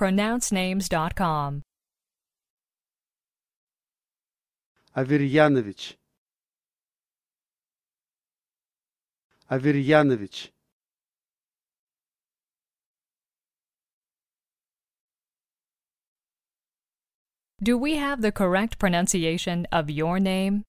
PronounceNames.com. Аверьянович. Аверьянович. Do we have the correct pronunciation of your name?